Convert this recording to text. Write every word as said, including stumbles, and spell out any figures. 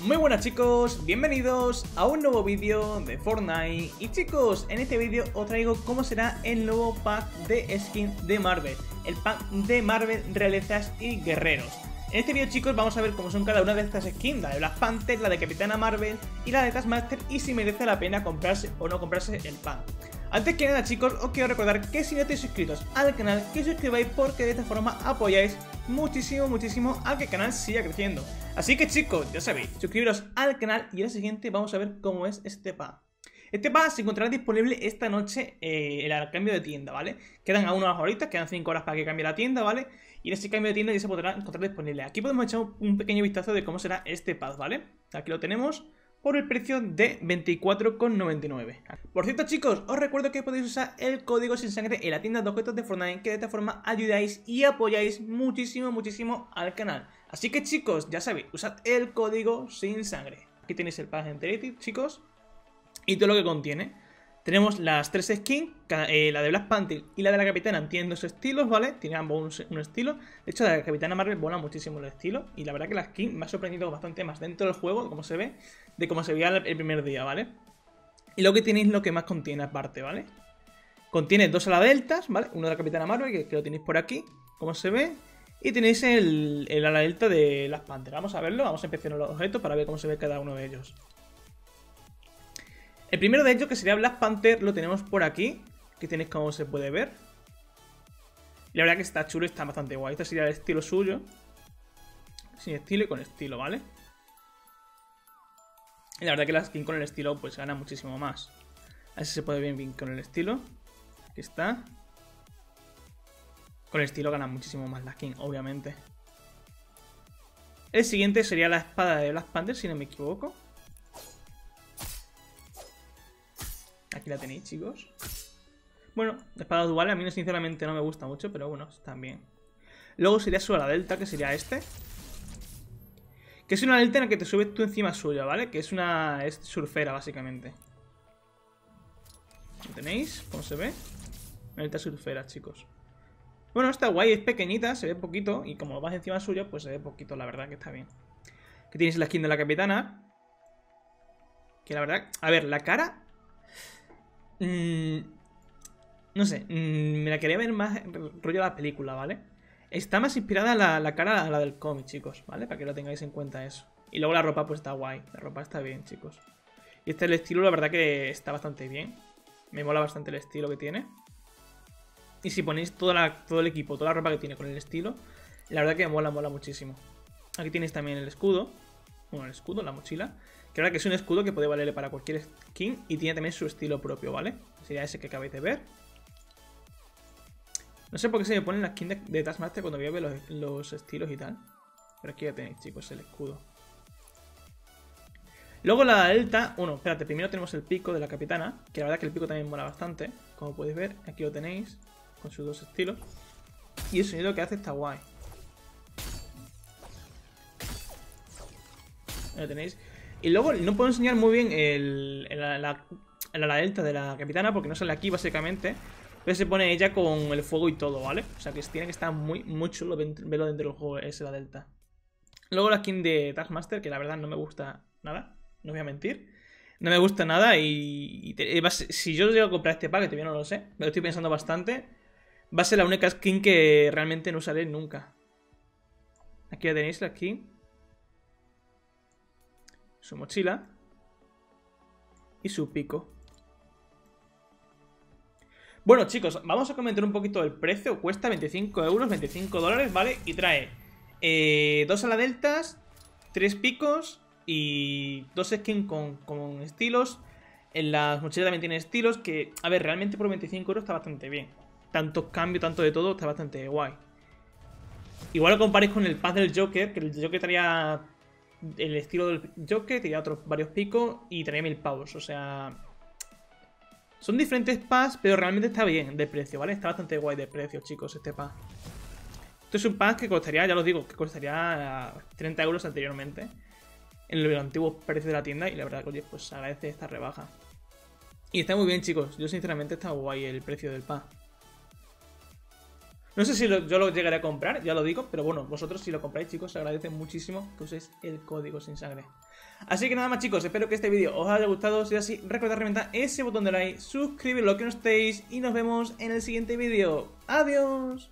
Muy buenas chicos, bienvenidos a un nuevo vídeo de Fortnite. Y chicos, en este vídeo os traigo cómo será el nuevo pack de skin de Marvel, el pack de Marvel Realezas y Guerreros. En este vídeo chicos vamos a ver cómo son cada una de estas skins, la de Black Panther, la de Capitana Marvel y la de Taskmaster, y si merece la pena comprarse o no comprarse el pack. Antes que nada chicos, os quiero recordar que si no estáis suscritos al canal, que os suscribáis, porque de esta forma apoyáis muchísimo, muchísimo a que el canal siga creciendo. Así que chicos, ya sabéis, suscribiros al canal y en la siguiente vamos a ver cómo es este pack. Este pack se encontrará disponible esta noche eh, en el cambio de tienda, ¿vale? Quedan aún unas horitas, quedan cinco horas para que cambie la tienda, ¿vale? Y en ese cambio de tienda ya se podrá encontrar disponible. Aquí podemos echar un pequeño vistazo de cómo será este pack, ¿vale? Aquí lo tenemos, por el precio de veinticuatro con noventa y nueve. Por cierto chicos, os recuerdo que podéis usar el código SinSangre en la tienda de objetos de Fortnite, que de esta forma ayudáis y apoyáis muchísimo, muchísimo al canal. Así que chicos, ya sabéis, usad el código SinSangre. Aquí tenéis el pack entero, chicos, y todo lo que contiene. Tenemos las tres skins, eh, la de Black Panther y la de la Capitana tienen dos estilos, ¿vale? Tienen ambos un, un estilo. De hecho, la de la Capitana Marvel mola muchísimo el estilo. Y la verdad que la skin me ha sorprendido bastante más dentro del juego, como se ve, de cómo se veía el, el primer día, ¿vale? Y lo que tenéis, lo que más contiene aparte, ¿vale? Contiene dos aladeltas, ¿vale? Uno de la Capitana Marvel, que, que lo tenéis por aquí, como se ve. Y tenéis el, el aladelta de Black Panther. Vamos a verlo, vamos a empezar los objetos para ver cómo se ve cada uno de ellos. El primero de ellos, que sería Black Panther, lo tenemos por aquí, que tenéis como se puede ver. Y la verdad que está chulo y está bastante guay. Este sería el estilo suyo. Sin estilo y con estilo, ¿vale? Y la verdad que la skin con el estilo pues gana muchísimo más. Así se puede ver bien con el estilo. Aquí está. Con el estilo gana muchísimo más la skin, obviamente. El siguiente sería la espada de Black Panther, si no me equivoco. Aquí la tenéis, chicos. Bueno, espadas duales a mí sinceramente no me gusta mucho, pero bueno, están bien. Luego sería su ala delta, que sería este. Que es una delta en la que te subes tú encima suya, ¿vale? Que es una es surfera, básicamente. ¿Lo tenéis? ¿Cómo se ve? Una delta surfera, chicos. Bueno, está guay, es pequeñita, se ve poquito. Y como vas encima suya, pues se ve poquito, la verdad que está bien. Que tienes la skin de la Capitana. Que la verdad... A ver, la cara... Mm, no sé, mm, me la quería ver más rollo la película, ¿vale? Está más inspirada la, la cara a la del cómic, chicos, ¿vale? Para que lo tengáis en cuenta eso. Y luego la ropa pues está guay, la ropa está bien, chicos. Y este el estilo, la verdad que está bastante bien. Me mola bastante el estilo que tiene. Y si ponéis toda la, todo el equipo, toda la ropa que tiene con el estilo, la verdad que mola, mola muchísimo. Aquí tenéis también el escudo. Bueno, el escudo, la mochila. Que ahora que es un escudo que puede valerle para cualquier skin. Y tiene también su estilo propio, ¿vale? Sería ese que acabáis de ver. No sé por qué se me ponen las skins de, de Taskmaster cuando voy a ver los, los estilos y tal. Pero aquí ya tenéis, chicos, el escudo. Luego la delta. Bueno, espérate, primero tenemos el pico de la Capitana. Que la verdad que el pico también mola bastante. Como podéis ver, aquí lo tenéis. Con sus dos estilos. Y el sonido que hace está guay. Lo tenéis. Y luego no puedo enseñar muy bien el, el, la, la, la delta de la Capitana porque no sale aquí básicamente. Pero se pone ella con el fuego y todo, ¿vale? O sea que tiene que estar muy, muy chulo verlo dentro del juego, ese la delta. Luego la skin de Taskmaster, que la verdad no me gusta nada, no voy a mentir. No me gusta nada y, y te, va a ser, si yo llego a comprar este pack, que todavía no lo sé, me lo estoy pensando bastante, va a ser la única skin que realmente no usaré nunca. Aquí ya tenéis la skin. Su mochila y su pico. Bueno chicos, vamos a comentar un poquito el precio. Cuesta veinticinco euros, veinticinco dólares, ¿vale? Y trae eh, dos aladeltas, tres picos y dos skins con, con estilos. En las mochilas también tiene estilos que, a ver, realmente por veinticinco euros está bastante bien. Tanto cambio, tanto de todo, está bastante guay. Igual lo comparéis con el pack del Joker, que el Joker traía... el estilo del Joker, tenía otros varios picos y traía mil pavos, o sea... Son diferentes packs, pero realmente está bien de precio, ¿vale? Está bastante guay de precio, chicos, este pack. Esto es un pack que costaría, ya os digo, que costaría treinta euros anteriormente. En los antiguos precios de la tienda y la verdad que, oye, pues se agradece esta rebaja. Y está muy bien, chicos. Yo, sinceramente, está guay el precio del pack. No sé si lo, yo lo llegaré a comprar, ya lo digo, pero bueno, vosotros si lo compráis, chicos, se agradece muchísimo que uséis el código SinSangre. Así que nada más, chicos, espero que este vídeo os haya gustado. Si es así, recordad reventar ese botón de like, suscribiros lo que no estéis y nos vemos en el siguiente vídeo. ¡Adiós!